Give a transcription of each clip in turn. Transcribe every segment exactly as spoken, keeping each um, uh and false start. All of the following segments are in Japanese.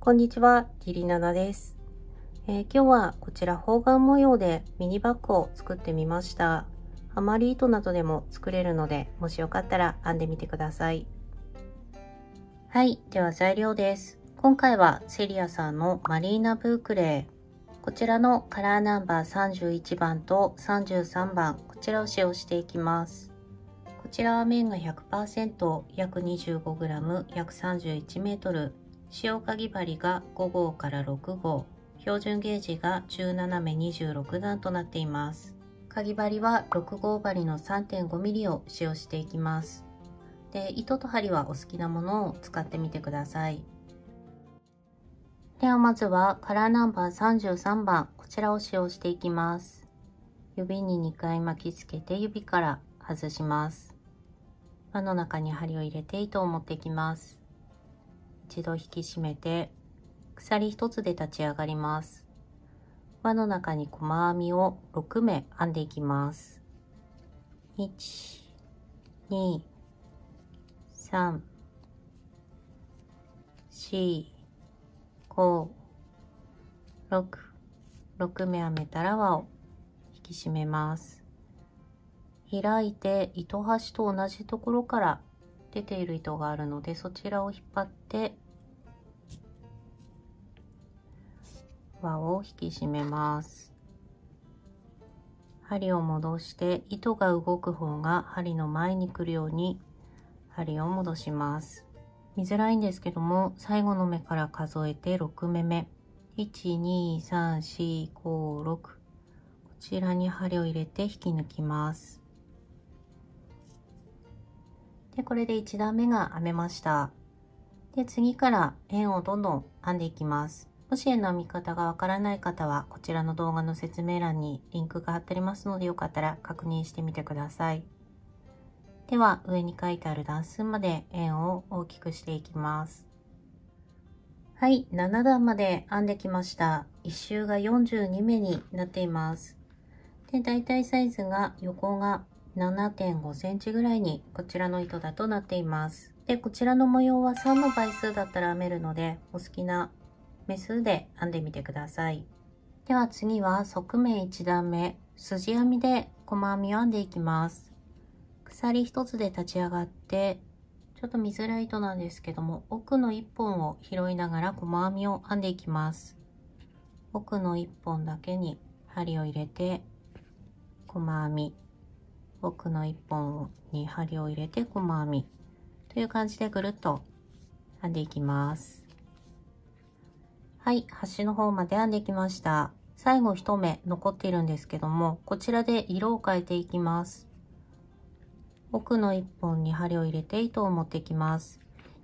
こんにちは、LiLi nana* です、えー、今日はこちら方眼模様でミニバッグを作ってみました。ハマリ糸などでも作れるので、もしよかったら編んでみてください。はい、では材料です。今回はセリアさんのマリーナブークレー、こちらのカラーナンバーさんじゅういちばんとさんじゅうさんばん、こちらを使用していきます。こちらは綿が ひゃくパーセント、 約 にじゅうごグラム、 約 さんじゅういちメートル、塩かぎ針がごごうからろくごう、標準ゲージがじゅうななめにじゅうろくだんとなっています。かぎ針はろくごうばりの さんてんごミリ を使用していきます。で、糸と針はお好きなものを使ってみてください。ではまずはカラーナンバーさんじゅうさんばん、こちらを使用していきます。指ににかい巻きつけて指から外します。輪の中に針を入れて糸を持ってきます。一度引き締めて鎖一つで立ち上がります。輪の中に細編みをろくめ編んでいきます。いち、に、さん、し、ご、ろく、ろくめ編めたら輪を引き締めます。開いて糸端と同じところから出ている糸があるので、そちらを引っ張って輪を引き締めます。針を戻して糸が動く方が針の前に来るように針を戻します。見づらいんですけども、最後の目から数えてろくめめ、いち、に、さん、し、ご、ろく、こちらに針を入れて引き抜きます。で、これでいちだんめが編めました。で、次から円をどんどん編んでいきます。もし円の編み方がわからない方は、こちらの動画の説明欄にリンクが貼ってありますので、よかったら確認してみてください。では上に書いてある段数まで円を大きくしていきます。はい、ななだんまで編んできました。いち周がよんじゅうにめになっています。で、だいたいサイズが横がななてんごセンチぐらいにこちらの糸だとなっています。で、こちらの模様はさんの倍数だったら編めるので、お好きな目数で編んでみてください。では次は側面いちだんめ、筋編みで細編みを編んでいきます。鎖一つで立ち上がって、ちょっと見づらい糸なんですけども、奥のいっぽんを拾いながら細編みを編んでいきます。奥のいっぽんだけに針を入れて細編み、奥のいっぽんに針を入れて細編みという感じでぐるっと編んでいきます。はい、端の方まで編んできました。最後いち目残っているんですけども、こちらで色を変えていきます。奥のいっぽんに針を入れて糸を持ってきます。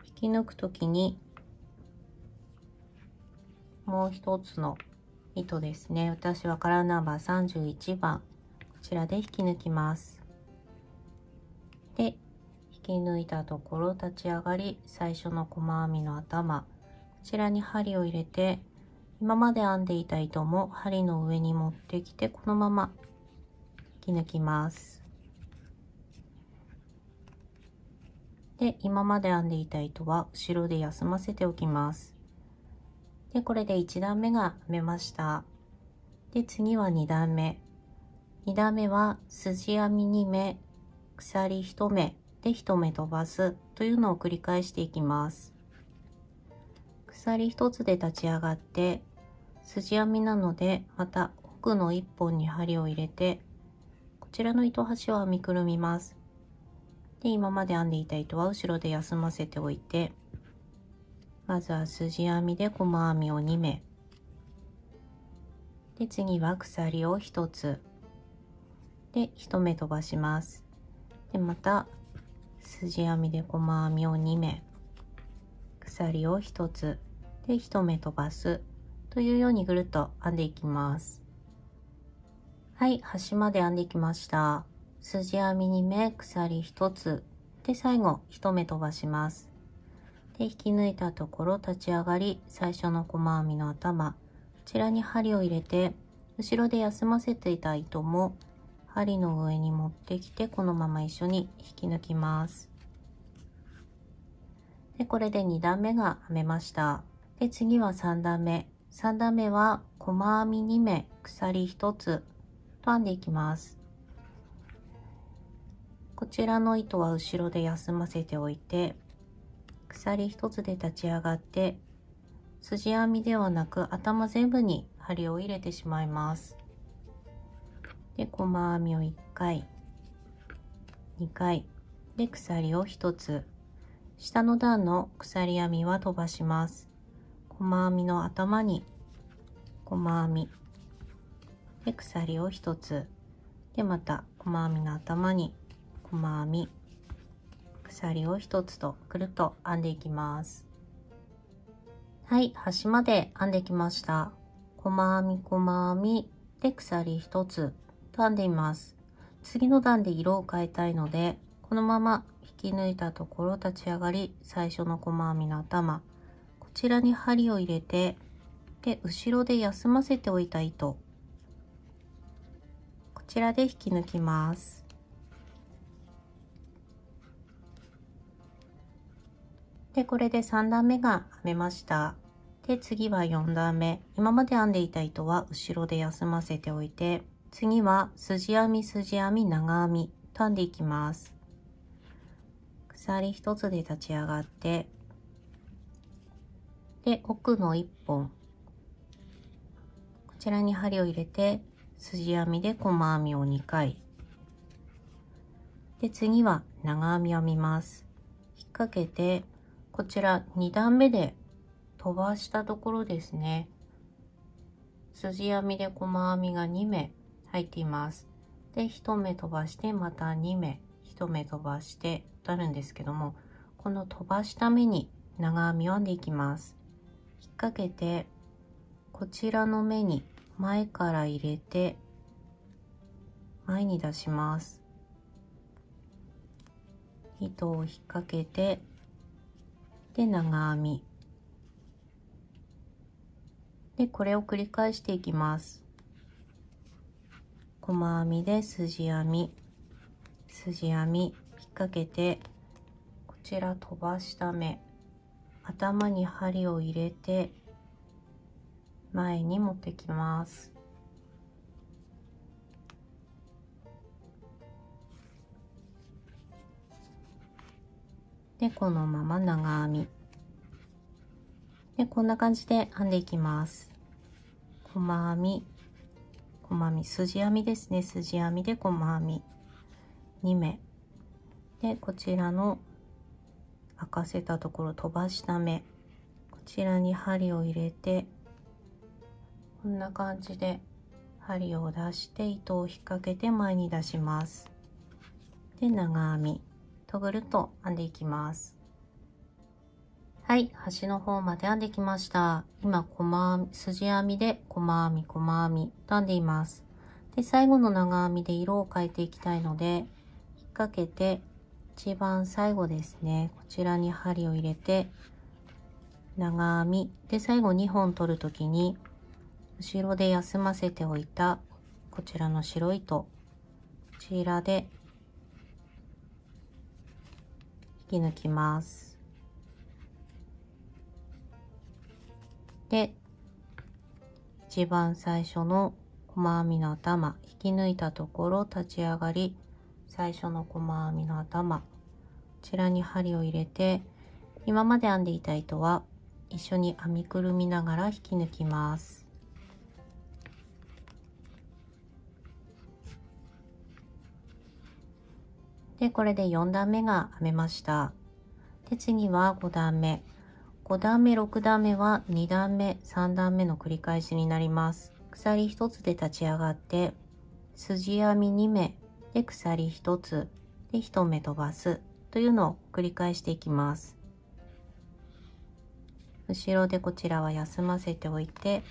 引き抜くときにもう一つの糸ですね、私はカラーナンバーさんじゅういちばん、こちらで引き抜きます。で、引き抜いたところ立ち上がり、最初の細編みの頭、こちらに針を入れて、今まで編んでいた糸も針の上に持ってきて、このまま引き抜きます。で、今まで編んでいた糸は後ろで休ませておきます。で、これでいちだんめが編めました。で、次はにだんめ、にだんめは筋編みにめ、鎖いちめでいちめ飛ばすというのを繰り返していきます。鎖ひとつで立ち上がって、筋編みなのでまた奥のいっぽんに針を入れて、こちらの糸端を編みくるみます。で、今まで編んでいた糸は後ろで休ませておいて、まずは筋編みで細編みをにめ、で次は鎖をひとつでいちめ飛ばします。で、また筋編みで細編みをにめ、鎖をひとつでいちめ飛ばすというようにぐるっと編んでいきます。はい、端まで編んできました。筋編みにめ、鎖ひとつで最後いちめ飛ばします。で、引き抜いたところ立ち上がり、最初の細編みの頭、こちらに針を入れて、後ろで休ませていた糸も針の上に持ってきて、このまま一緒に引き抜きます。でこれでに段目が編めました。で次はさん段目。さん段目は細編みに目、鎖ひとつと編んでいきます。こちらの糸は後ろで休ませておいて、鎖ひとつで立ち上がって筋編みではなく頭全部に針を入れてしまいます。で細編みをいっかいにかいで鎖をひとつ、下の段の鎖編みは飛ばします。細編みの頭に細編みで鎖をひとつ、でまた細編みの頭に細編み鎖をひとつとくるっと編んでいきます。はい、端まで編んできました。細編み細編みで鎖ひとつと編んでいます。次の段で色を変えたいので、このまま引き抜いたところ立ち上がり、最初の細編みの頭、こちらに針を入れて、で後ろで休ませておいた糸、こちらで引き抜きます。でこれでさん段目が編めました。で次はよん段目。今まで編んでいた糸は後ろで休ませておいて、次は筋編み筋編み長編みと編んでいきます。鎖ひとつで立ち上がって、で奥のいっぽん、こちらに針を入れて筋編みで細編みをにかいで、次は長編みを編みます。引っ掛けて、こちらに段目で飛ばしたところですね、筋編みで細編みがに目入っています。でいち目飛ばして、またに目、いち目飛ばしてとあるんですけども、この飛ばした目に長編みを編んでいきます。引っ掛けて、こちらの目に前から入れて前に出します。糸を引っ掛けて、で長編みで、これを繰り返していきます。細編みで筋編み筋編み、引っ掛けて、こちら飛ばした目、頭に針を入れて前に持ってきます。でこのまま長編みで、こんな感じで編んでいきます。細編み細編み筋編みですね、筋編みで細編みに目で、こちらの開かせたところ飛ばした目、こちらに針を入れて、こんな感じで針を出して糸を引っ掛けて前に出します。で長編みとぐるっと編んでいきます。はい、端の方まで編んできました。今細編み筋編みで細編み細編みと編んでいます。で最後の長編みで色を変えていきたいので、引っ掛けて一番最後ですね、こちらに針を入れて長編みで、最後にほん取るときに後ろで休ませておいたこちらの白糸、こちらで引き抜きます。で一番最初の細編みの頭、引き抜いたところ立ち上がり、最初の細編みの頭、こちらに針を入れて、今まで編んでいた糸は一緒に編みくるみながら引き抜きます。でこれでよん段目が編めました。で次はご段目。ご段目ろく段目はに段目さん段目の繰り返しになります。鎖ひとつで立ち上がって、筋編みに目で鎖ひとつでいち目飛ばすというのを繰り返していきます。後ろでこちらは休ませておいて、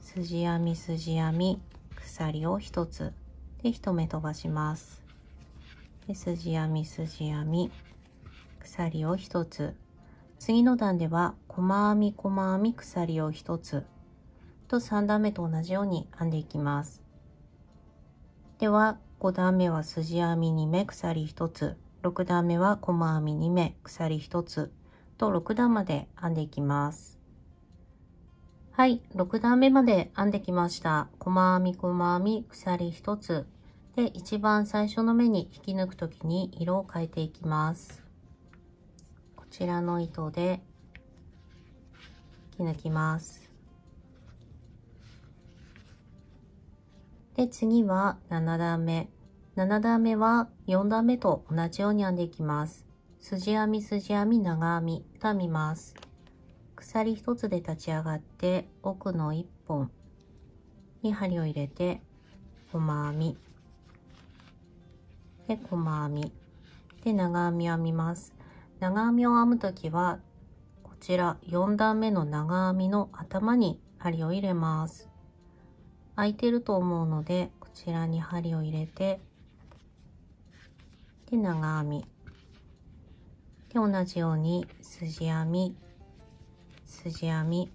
筋編み筋編み鎖をひとつでいち目飛ばします。で筋編み筋編み鎖をひとつ、次の段では細編み細編み鎖をひとつとさん段目と同じように編んでいきます。ではご段目はすじ編みにめ鎖ひとつ、ろく段目は細編みにめ鎖ひとつとろく段まで編んでいきます。はい、ろく段目まで編んできました。細編み細編み鎖ひとつで、一番最初の目に引き抜くときに色を変えていきます。こちらの糸で引き抜きます。で、次はなな段目。なな段目はよん段目と同じように編んでいきます。筋編み筋編み長編みと編みます。鎖一つで立ち上がって奥の一本に針を入れて細編みで細編みで長編み編みます。長編みを編むときはこちらよん段目の長編みの頭に針を入れます。空いてると思うのでこちらに針を入れてで長編みで同じように筋編み筋編み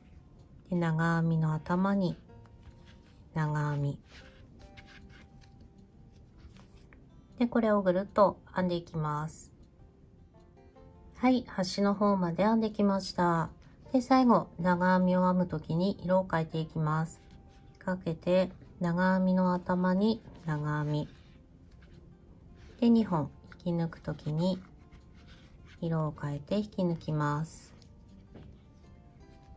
で長編みの頭に長編みでこれをぐるっと編んでいきます。はい、端の方まで編んできました。で、最後長編みを編むときに色を変えていきます。かけて長編みの頭に長編みでにほん引き抜くときに色を変えて引き抜きます。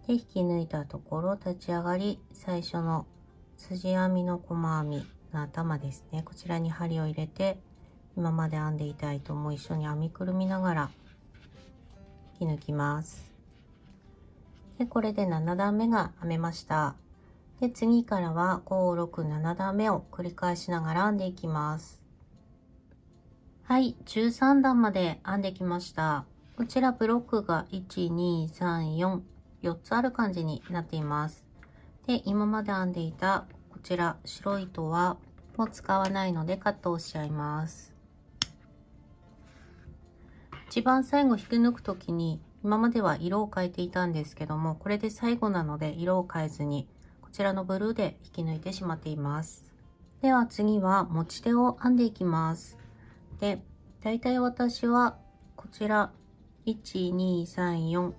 で、引き抜いたところ立ち上がり、最初の筋編みの細編みの頭ですね、こちらに針を入れて今まで編んでいた糸も一緒に編みくるみながら引き抜きます。で、これでなな段目が編めました。で、次からはご、ろく、なな段目を繰り返しながら編んでいきます。はい、じゅうさん段まで編んできました。こちらブロックがいち、に、さん、よん よっつある感じになっています。で、今まで編んでいたこちら白い糸はもう使わないのでカットをしちゃいます。一番最後引き抜くときに今までは色を変えていたんですけども、これで最後なので色を変えずにこちらのブルーで引き抜いてしまっています。では次は持ち手を編んでいきます。で、だいたい私はこちらいち、に、さん、よん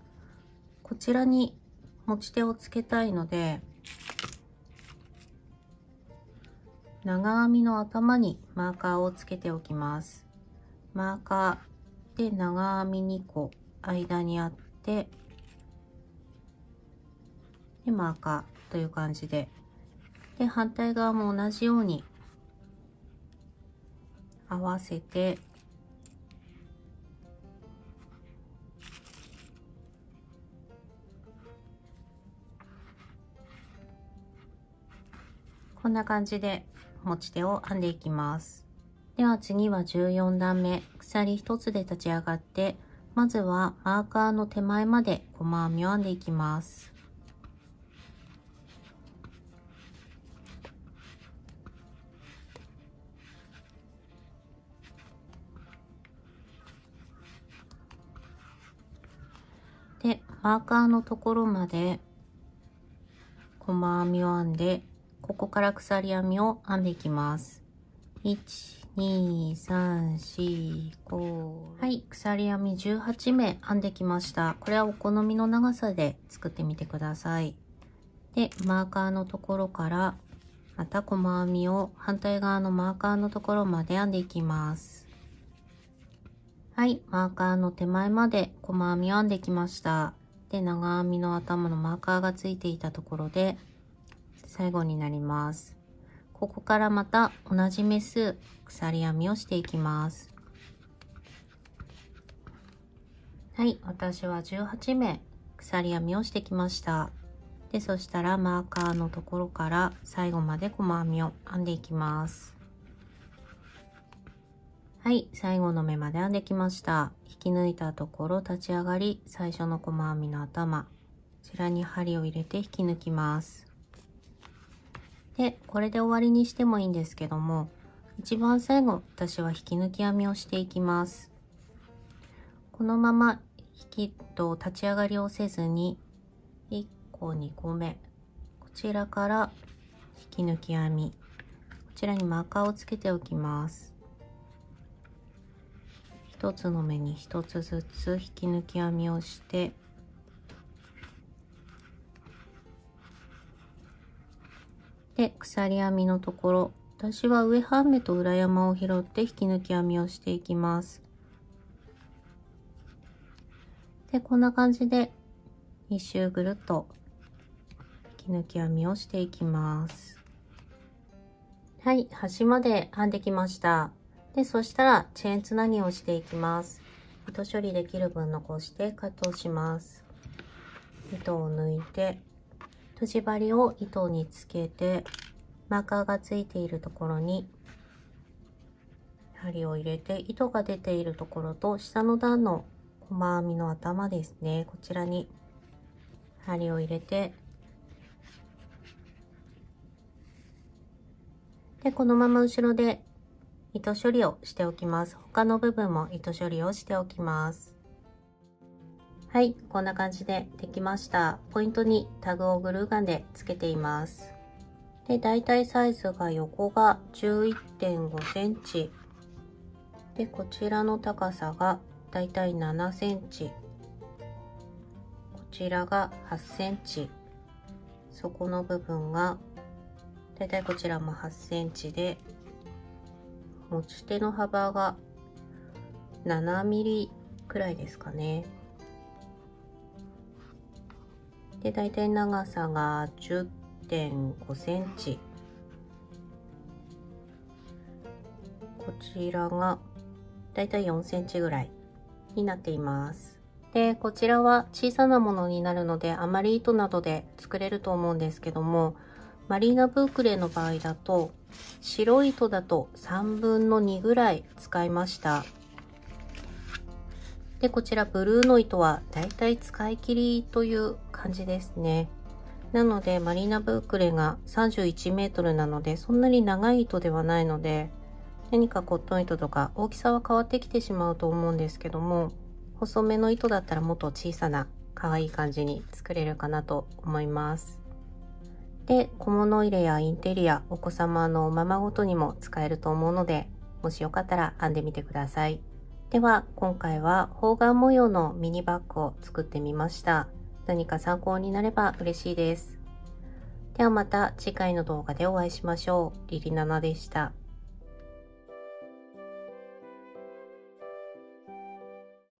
こちらに持ち手をつけたいので、長編みの頭にマーカーをつけておきます。マーカーで長編みにこ間にあって、でマーカーという感じで、で反対側も同じように合わせて、こんな感じで持ち手を編んでいきます。では次はじゅうよん段目、鎖ひとつで立ち上がって、まずはマーカーの手前まで細編みを編んでいきます。で、マーカーのところまで細編みを編んで、ここから鎖編みを編んでいきます。いち、に、さん、よん、ご。はい、鎖編みじゅうはち目編んできました。これはお好みの長さで作ってみてください。で、マーカーのところからまた細編みを反対側のマーカーのところまで編んでいきます。はい、マーカーの手前まで細編みを編んできました。で、長編みの頭のマーカーがついていたところで、最後になります。ここからまた同じ目数鎖編みをしていきます。はい、私はじゅうはち目鎖編みをしてきました。で、そしたらマーカーのところから最後まで細編みを編んでいきます。はい、最後の目まで編んできました。引き抜いたところ立ち上がり、最初の細編みの頭、こちらに針を入れて引き抜きます。で、これで終わりにしてもいいんですけども、一番最後私は引き抜き編みをしていきます。このまま引きと立ち上がりをせずにいっこにこめこちらから引き抜き編み、こちらにマーカーをつけておきます。一つの目に一つずつ引き抜き編みをしてで鎖編みのところ、私は上半目と裏山を拾って引き抜き編みをしていきます。でこんな感じでいっ周ぐるっと引き抜き編みをしていきます。はい、端まで編んできました。でそしたらチェーンつなぎをしていきます。糸処理できる分残してカットをします。糸を抜いてとじ針を糸につけてマーカーがついているところに針を入れて、糸が出ているところと下の段の細編みの頭ですね、こちらに針を入れて、でこのまま後ろで糸処理をしておきます。他の部分も糸処理をしておきます。はい、こんな感じでできました。ポイントにタグをグルーガンでつけています。でだいたいサイズが横が じゅういってんごセンチ でこちらの高さがだいたい ななセンチ、こちらが はちセンチ、そこの部分がだいたいこちらも はちセンチ で、持ち手の幅が ななミリ くらいですかね。でだいたい長さが じゅってんごセンチ、こちらがだいたい よんセンチ ぐらいになっています。でこちらは小さなものになるのであまり糸などで作れると思うんですけども、マリーナブークレの場合だと白い糸だとさんぶんのにぐらい使いました。でこちらブルーの糸はだいたい使い切りという感じですね。なのでマリーナブークレが さんじゅういちメートル なのでそんなに長い糸ではないので、何かコットン糸とか大きさは変わってきてしまうと思うんですけども、細めの糸だったらもっと小さな可愛い感じに作れるかなと思います。で小物入れやインテリア、お子様のおままごとにも使えると思うので、もしよかったら編んでみてください。では今回は方眼模様のミニバッグを作ってみました。何か参考になれば嬉しいです。ではまた次回の動画でお会いしましょう。リリナナでした。